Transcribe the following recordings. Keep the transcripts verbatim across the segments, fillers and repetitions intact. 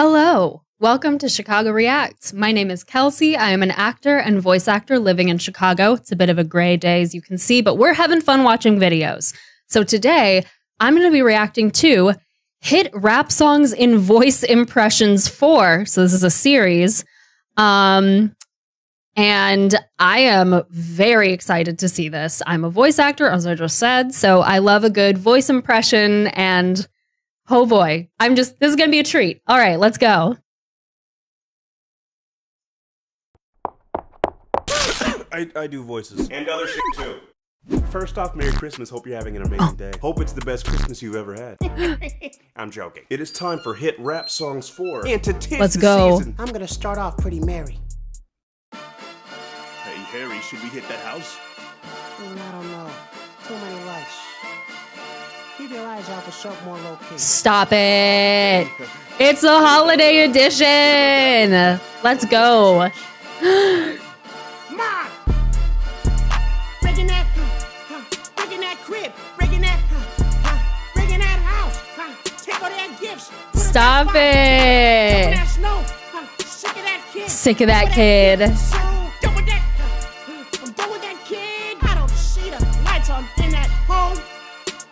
Hello! Welcome to Chicago Reacts. My name is Kelsey. I am an actor and voice actor living in Chicago. It's a bit of a gray day, as you can see, but we're having fun watching videos. So today, I'm going to be reacting to Hit Rap Songs in Voice Impressions four. So this is a series. Um, and I am very excited to see this. I'm a voice actor, as I just said, so I love a good voice impression, and oh boy, I'm just, this is going to be a treat. All right, let's go. I, I do voices. And other shit too. First off, Merry Christmas. Hope you're having an amazing day. Hope it's the best Christmas you've ever had. I'm joking. It is time for Hit Rap Songs four. And to tis Let's the go. Season. I'm going to start off pretty merry. Hey, Harry, should we hit that house? Mm, I don't know. Too many lights. Keep your eyes out for something more low-key. Stop it. It's a holiday edition. Let's go. Mom! Breaking that, huh, huh, breaking that crib, breaking that, huh, huh, breaking that house, huh, take all their gifts. Stop it. Sick of that kid. Done with that, I'm done with that kid. I don't see the lights on in that home,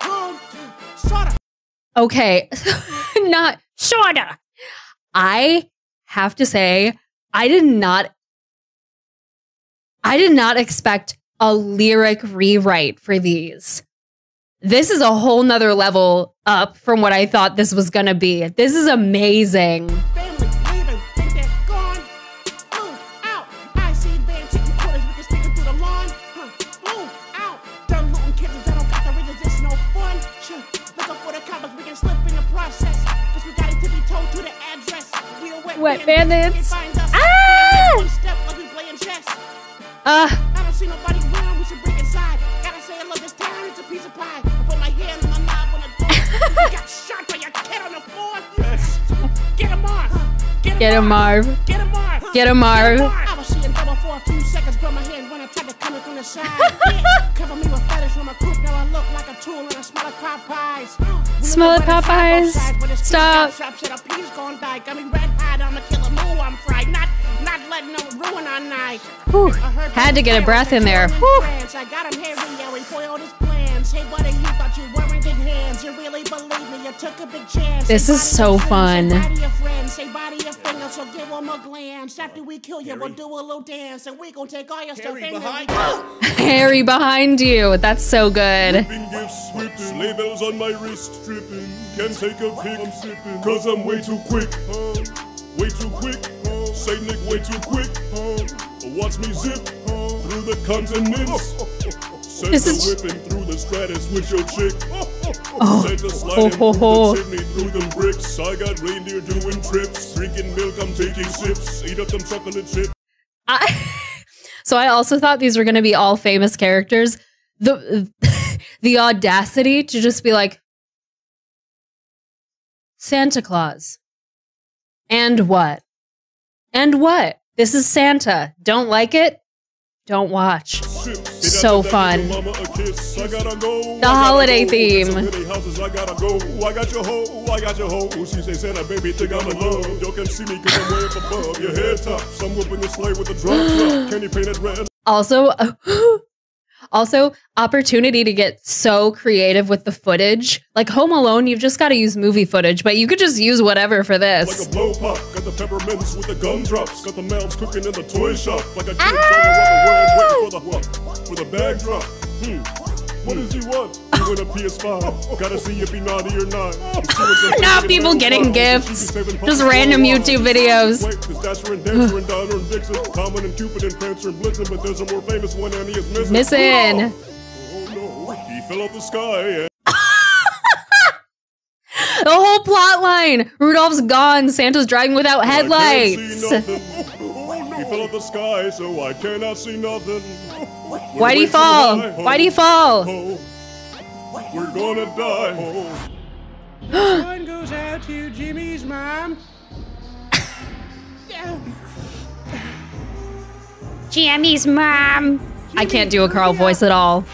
home, sorta. Okay, not sorta. I have to say, I did not. I did not expect a lyric rewrite for these. This is a whole nother level up from what I thought this was gonna be. This is amazing. Family leaving, think they're gone. Boom, out. I see band taking quarters with this nigga through the lawn. Boom, out. Dumb looting kids that don't got the riches, it's no fun. Looking for the coppers, we can slip in the process. Cause we got it to be told to the address. We are wet, wet bandits. Uh, I don't see nobody wrong, we should break inside. Gotta say I love this town, it's a piece of pie. I put my hand on my knob on the door. You got shot by your kid on the floor. Yes. Get him Marv. Get him Marv. Get him Marv. Get him Marv. I was seeing double for a few seconds, but my hand when I tried to come in from the side. Yeah. Cover me with feathers from a coop. Now I look like a tool and I smell like Popeyes. Smell like Popeyes. Stop. Shop said a peas gone die. Got me red eyed, I'm a killer mole, I'm fried. Not not letting no ruin our night. Whew. Had to get a breath in there. Whew. I got him here and yelling for all his plans. Hey, buddy, you thought you were in good hands. You really believe me, you took a big chance. This is so fun. Say body your fingers, so give one more glance. After we kill you, we'll do a little dance. And we gonna take all your stuff in there. Harry behind you. That's so good. Labels on my wrist stripping. Can't take a pick, I'm sipping. Cause I'm way too quick. Way too quick. Say Nick way too quick. Watch me zip through the continents. Send the whipping through the stratus with your chick. Send the sliding through the chimney through them bricks. I got reindeer doing trips. Drinking milk, I'm taking sips. Eat up them chocolate chips. I So I also thought these were going to be all famous characters. The the audacity to just be like, Santa Claus. And what? And what? This is Santa. Don't like it? Don't watch. So fun. The holiday theme. Also, also opportunity to get so creative with the footage. Like Home Alone, you've just got to use movie footage, but you could just use whatever for this. Like a blow pop, got the peppermints with the gumdrops, got the melts cooking in the toy shop, like a kid oh! the world, for the for the bag drop. Hmm. What does he want? He want a P S five. Gotta see if he naughty or not. Now people getting gifts. Just random YouTube videos. Missing. He fell off the sky. The whole plot line. Rudolph's gone. Santa's driving without headlights. He fell off the sky, so I cannot see nothing. Why'd he fall? Why'd he fall? We're gonna die. One goes out to Jimmy's mom. Jimmy's mom. I can't do a Carl voice at all.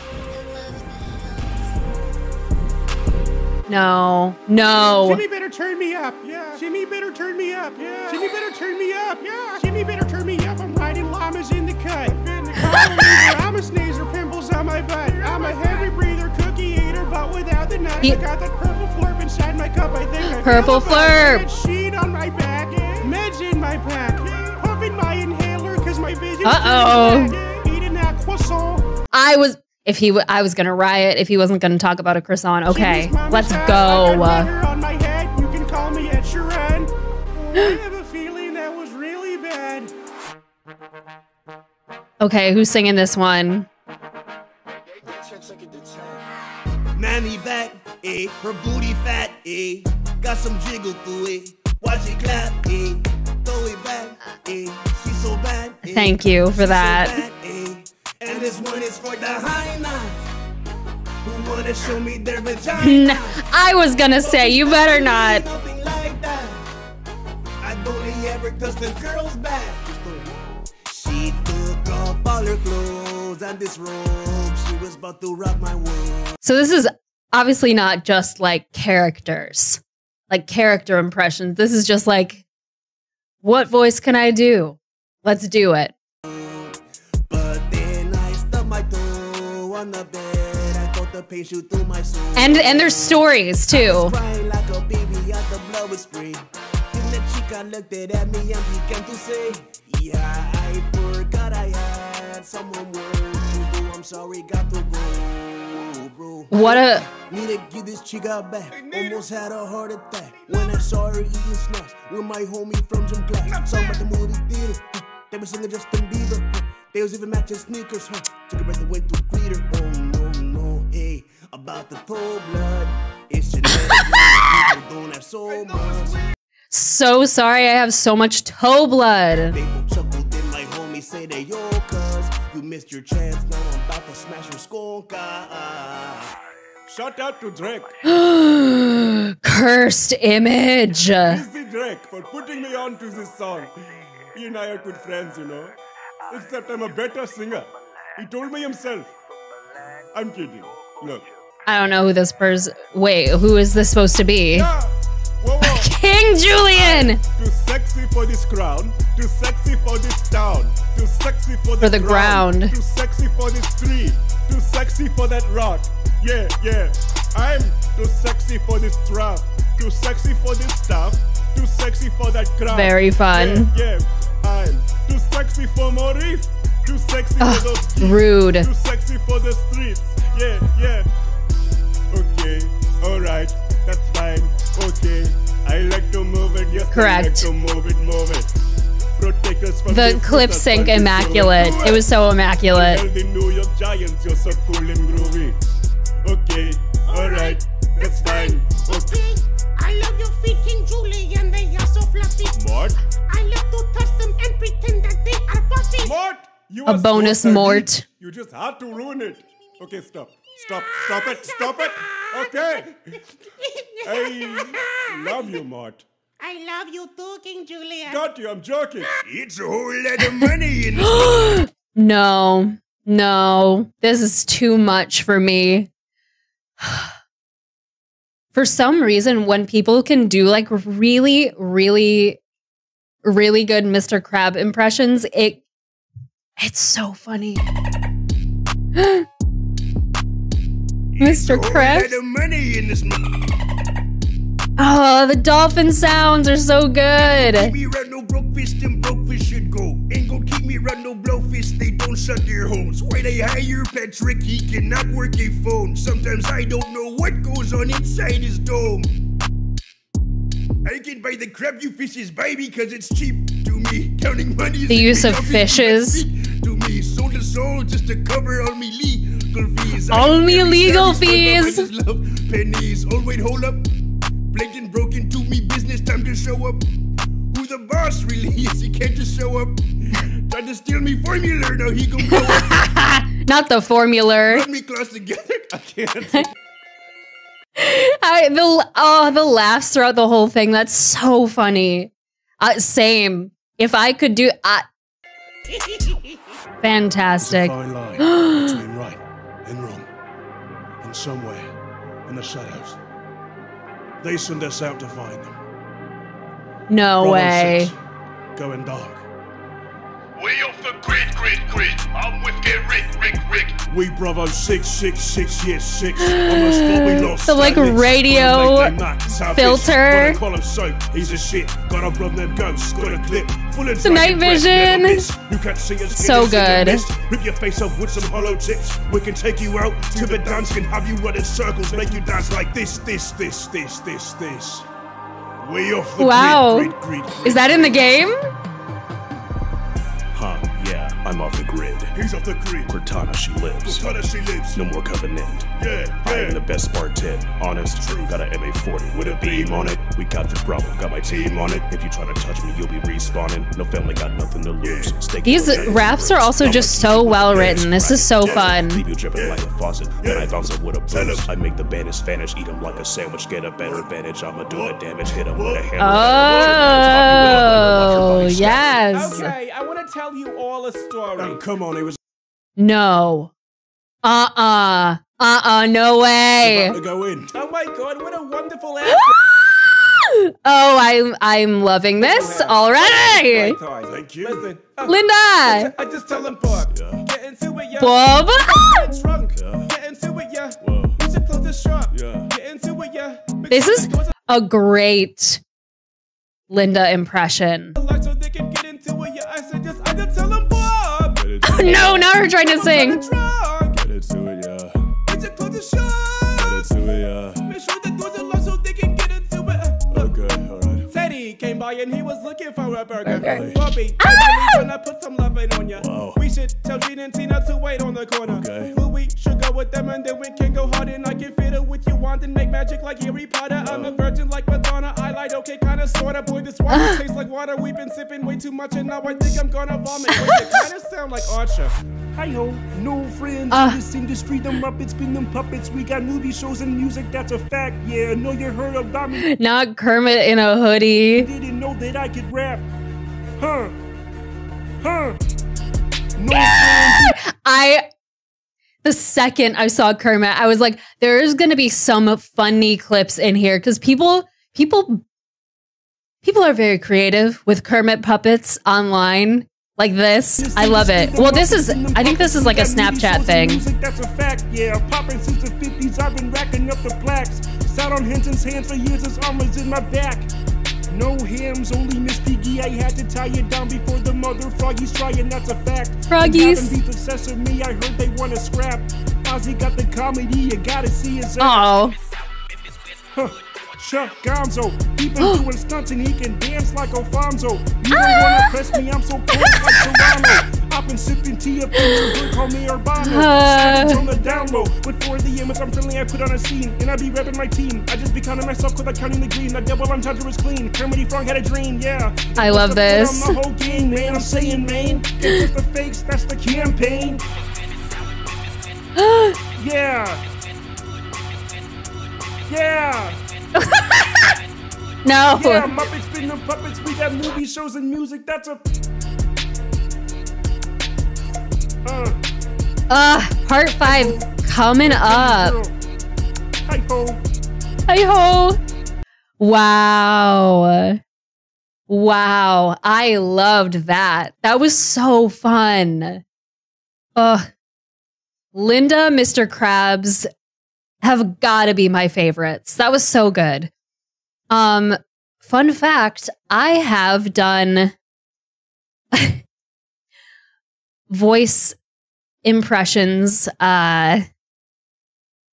No. No. Jimmy better turn me up. Yeah. Jimmy better turn me up. Yeah. Jimmy better turn me up. Yeah. Jimmy better turn me up. I'm riding llamas in the cut. In the I'm a sneezer, pimples on my butt. I'm a heavy breather, cookie eater, but without the nut. I got that purple flurp inside my cup. I think I purple flurp. Sheet on my back. Meds in my pack. Puffing my inhaler because my vision. Uh oh. Eating that croissant. I was. If he, w I was gonna riot if he wasn't gonna talk about a croissant. Okay, let's house. Go. I got on my head. You can call me at your end. I have a feeling that was really bad. Okay, who's singing this one? Mammy back, eh? Her booty fat, eh? Got some jiggle through it. Watch it clap, eh? Throw it back, eh? She's so bad. Eh? Thank you for that. And this one is for the high nine. Who wanna show me their vagina? I was gonna say, you better not. Nothing like that. I don't ever touch the girl's back. She took off all her clothes and this robe. She was about to rock my world. So this is obviously not just like characters, like character impressions. This is just like, what voice can I do? Let's do it. The bed. I thought the pain shoot through my soul. And and there's stories too. Like a baby out the blower spray. Then the chica looked at me and began to say, yeah, I forgot I had someone worse to do. I'm sorry, got to go, bro. What a need to give this chica back. Almost had a heart attack when I saw her eating snacks with my homie from gym class. Saw about the movie theater. They were singing Justin Bieber. They was even matching sneakers, huh? Took a breath and went to Peter. Oh no, no, hey, about the cold blood. It's genetic. People don't have so much. So sorry, I have so much toe blood. They both chuckled in my homie, say that yo, cuz you missed your chance. Now I'm about to smash your skull. Shout out to Drek. Cursed image. This is Drek for putting me on to this song. He and I are good friends, you know. Except I'm a better singer. He told me himself. I'm kidding. Look. I don't know who this person... Wait, who is this supposed to be? Yeah. Whoa, whoa. King Julien! Too sexy for this crown. Too sexy for this town. Too sexy for the, for the ground. ground. Too sexy for this tree. Too sexy for that rock. Yeah, yeah. I'm too sexy for this trap. Too sexy for this stuff. Too sexy for that crown. Very fun. Yeah, yeah. I'm too sexy for Maurice. Too sexy Ugh, for those kids. Rude. Too sexy for the streets. Yeah, yeah. Okay, alright, that's fine. Okay, I like to move it. Yes, correct. I like to move it, move it. Protect us from the clip sync, immaculate. It was so immaculate. Tell the New York Giants you're so cool and groovy. Okay, alright, that's fine. Okay, I love your feet, King Julien. They are so fluffy. Mort? I love to touch them and pretend that they are pussies. Mort! You a bonus so Mort. You just had to ruin it. Okay, stop. Stop. Stop it. Stop it. Okay. I love you, Mort. I love you too, King Julien. Got you. I'm joking. It's a whole lot of money in this. No. No. This is too much for me. For some reason, when people can do like really, really, really good Mister Krab impressions, it it's so funny. Mister Krabs. Oh, the dolphin sounds are so good. Keep me round no broke fist and broke fist should go. Ain't gon' keep me round no blow fist. They don't shut their homes. When they hire Patrick, he cannot work a phone. Sometimes I don't know what goes on inside his dome. I can buy the crab you fishes, baby, because it's cheap to me. Counting money is the use of fishes. To me, soul to soul, just to cover all me legal fees. All me legal fees. Love pennies. Oh, wait, hold up. Blatant broken to me business. Time to show up. Who the boss really is? He can't just show up. Try to steal me formula. Now he gon' blow up. Not the formula. Let me close together. I can't. I, the oh the laughs throughout the whole thing. That's so funny. Uh, same. If I could do, uh, fantastic. There's a fine line between right and wrong, and somewhere in the shadows, They send us out to find them. No Brother way. Six, going dark. Way off the grid, grid, grid. I'm with get Rick, Rick, Rick. We Bravo six, six, six, yes, six. Almost thought we lost. So like a radio filter. He's a shit. Gotta rub them ghosts. Got a clip. Full of night vision. You can't see us. So good. Rip your face off with some hollow tips. We can take you out to the dance. Can have you run in circles. Make you dance like this, this, this, this, this, this. Way off the wow. grid, grid, grid. Is that in the game? Huh, yeah, I'm off the grid. He's off the grid. Cortana, she lives. Cortana, she lives. No more Covenant. Yeah, yeah. I am the best bartend. Honest, true. Got an M A forty with a beam on it. We got the problem. Got my team on it. If you try to touch me, you'll be respawning. No family, got nothing to lose. Yeah. These raps are also I'm just so well written. This right. is so yeah. fun. Leave you dripping yeah. like a faucet. Then yeah. I bounce up with a boost. I make the banished vanish. Eat him like a sandwich. Get a better advantage. I'ma do the damage. Hit him with a hammer. Oh, yes. Okay, I want to tell you all a story. Oh, come on, it was no. Uh-uh. Uh-uh, no way. About to go in. Oh my god, what a wonderful outfit. Oh, I'm I'm loving this already. Thank you. Listen, uh, Linda. I just, I just tell them Bob. Yeah. Get into it, yeah. Bob. Get drunk. Yeah. Get into it, yeah. Whoa. We should close this shop. Yeah. Get into it, yeah. Because this is a great Linda impression. No, now we're trying to sing. Get into it, yeah. Teddy came by and he was looking for a burger. Okay. Bobby, I put some love in on ya. We should tell Gina and Tina to wait on the corner. Louis should go with them and then we can go hard and I can fit it with you want and make magic like Harry Potter. I'm a virgin like Madonna. I lied, okay, kinda sorta. Boy, this water tastes like water. We've been sipping way too much and now I think I'm gonna vomit. Sound like Archer. Hi ho, no friends uh, in this industry, the Muppets been them puppets. We got movie shows and music, that's a fact. Yeah, no, you heard about me. Not Kermit in a hoodie. Didn't know that I could rap. Huh. Huh. No friends. I the second I saw Kermit, I was like, there is gonna be some funny clips in here because people people people are very creative with Kermit puppets online. Like this, I love it. Well, this is, I think this is like a Snapchat thing. That's a fact, yeah. Popping since the fifties, I've been racking up the plaques. Sat on Hinton's hands for years, his arm was in my back. No hams, only Miss Piggy. I had to tie you down before the mother froggies trying, that's a fact. Froggies. Beef obsessed with me, I heard they want to scrap. Ozzy got the comedy, you gotta see his ass. Oh. Chuck Gonzo, he been doing stunts and he can dance like Alfonso. You ah! don't wanna press me, I'm so cold like Serrano. I've been sipping tea up in your call me Urbano. Uh, on the download, but for the image I'm feeling I put on a scene. And I be repping my team, I just be counting myself cause I counting the green. That double entendre is clean, Kermit Frog had a dream, yeah. I love the this. I'm the whole game, man, I'm saying, man. It's the fakes, that's the campaign. Yeah. Yeah. No. Yeah, Muppets been the puppets. We got movie shows and music. That's a. Uh. Uh. Part five coming up. Hi ho. Hi ho. Wow. Wow. I loved that. That was so fun. Uh. Linda, Mister Krabs have got to be my favorites. That was so good. Um, fun fact, I have done voice impressions. Uh,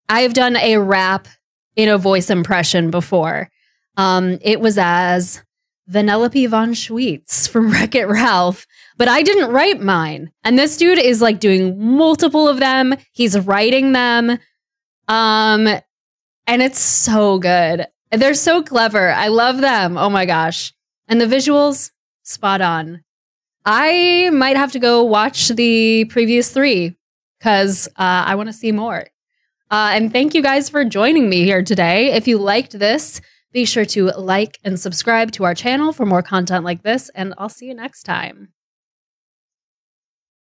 I've done a rap in a voice impression before. Um, it was as Vanellope von Schweetz from Wreck-It Ralph, but I didn't write mine. And this dude is like doing multiple of them. He's writing them. Um, and it's so good. They're so clever. I love them. Oh my gosh. And the visuals, spot on. I might have to go watch the previous three because uh, I want to see more. Uh, and thank you guys for joining me here today. If you liked this, be sure to like and subscribe to our channel for more content like this, and I'll see you next time.